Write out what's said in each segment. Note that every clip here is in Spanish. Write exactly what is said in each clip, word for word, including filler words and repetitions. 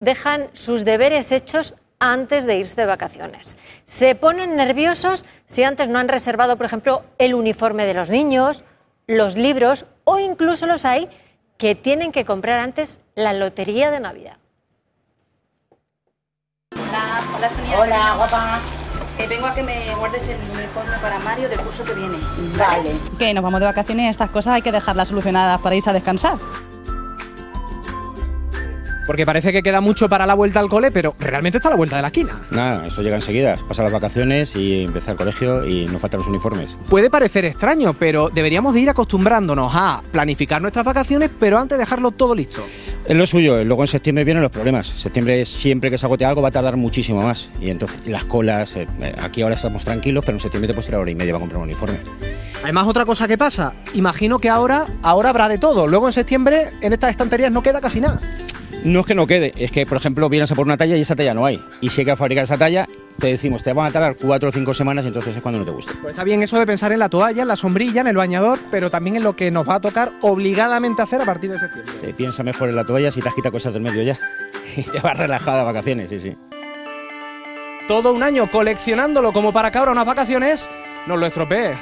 dejan sus deberes hechos antes de irse de vacaciones. Se ponen nerviosos si antes no han reservado, por ejemplo, el uniforme de los niños, los libros o incluso los hay que tienen que comprar antes la lotería de Navidad. Hola, hola Sonia. Hola, guapa. Eh, vengo a que me guardes el uniforme para Mario del curso que viene. Vale. Que nos vamos de vacaciones, estas cosas hay que dejarlas solucionadas para irse a descansar. Porque parece que queda mucho para la vuelta al cole, pero realmente está a la vuelta de la esquina. Nada, eso llega enseguida. Pasan las vacaciones y empieza el colegio y nos faltan los uniformes. Puede parecer extraño, pero deberíamos de ir acostumbrándonos a planificar nuestras vacaciones, pero antes dejarlo todo listo. Es lo suyo, luego en septiembre vienen los problemas. Septiembre siempre que se agote algo va a tardar muchísimo más. Y entonces las colas, eh, aquí ahora estamos tranquilos, pero en septiembre te puedes ir a hora y media para comprar un uniforme. Además, otra cosa que pasa, imagino que ahora, ahora habrá de todo. Luego en septiembre en estas estanterías no queda casi nada. No es que no quede, es que, por ejemplo, vienes a por una talla y esa talla no hay. Y si hay que fabricar esa talla, te decimos, te van a tardar cuatro o cinco semanas y entonces es cuando no te gusta. Pues está bien eso de pensar en la toalla, en la sombrilla, en el bañador, pero también en lo que nos va a tocar obligadamente hacer a partir de septiembre. Se piensa mejor en la toalla si te has quitado cosas del medio ya. Y te vas relajada de vacaciones, sí, sí. Todo un año coleccionándolo como para que ahora unas vacaciones nos lo estropee.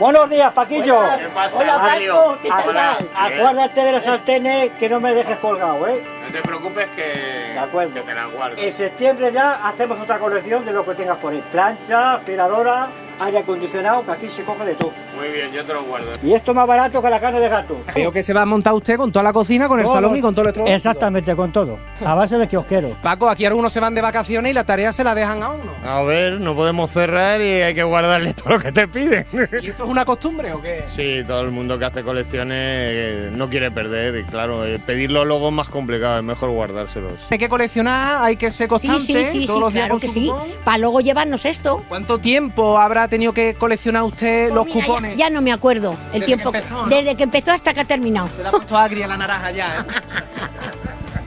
Buenos días, Paquillo. ¿Qué pasa, Hola, Paco, ¿qué tal? Hola, acuérdate de los sartenes, que no me dejes colgado, ¿eh? No te preocupes que, de que te las guardo. En septiembre ya hacemos otra colección de lo que tengas por ahí. Plancha, aspiradora, aire acondicionado, que aquí se coge de todo. Muy bien, yo te lo guardo. Y esto más barato que la carne de gato. Creo que se va a montar usted con toda la cocina, con el todo, salón y con todo el electrodoméstico. Exactamente, con todo. A base de que os quiero. Paco, aquí algunos se van de vacaciones y la tarea se la dejan a uno. A ver, no podemos cerrar y hay que guardarle todo lo que te piden. ¿Y esto es una costumbre o qué? Sí, todo el mundo que hace colecciones eh, no quiere perder. Y claro, eh, pedirlo luego es más complicado, es mejor guardárselos. Hay que coleccionar, hay que ser constante. Sí, sí, sí, todos sí, los días claro que sí. Para luego llevarnos esto. ¿Cuánto tiempo habrá tenido que coleccionar usted pues los mira, cupones? Ya, ya no me acuerdo el desde tiempo que empezó, ¿no? Desde que empezó hasta que ha terminado. Se le ha puesto agria la naranja ya, ¿eh?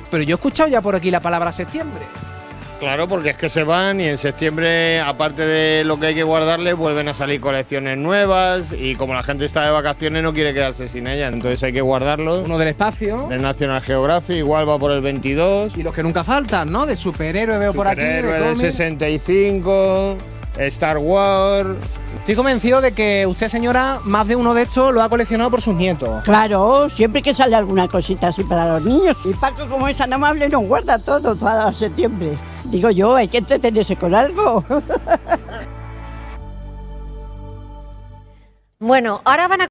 Pero yo he escuchado ya por aquí la palabra septiembre. Claro, porque es que se van y en septiembre, aparte de lo que hay que guardarle, vuelven a salir colecciones nuevas y como la gente está de vacaciones no quiere quedarse sin ellas, entonces hay que guardarlos. Uno del espacio. Del National Geographic, igual va por el veintidós. Y los que nunca faltan, ¿no? De superhéroe veo por aquí. Superhéroe del sesenta y cinco... Star Wars. Estoy convencido de que usted, señora, más de uno de estos lo ha coleccionado por sus nietos. Claro, siempre que sale alguna cosita así para los niños. Y Paco, como es tan amable, nos guarda todo para septiembre. Digo yo, hay que entretenerse con algo. Bueno, ahora van a